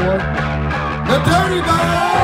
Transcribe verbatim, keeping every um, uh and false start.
for the Dirty Bird.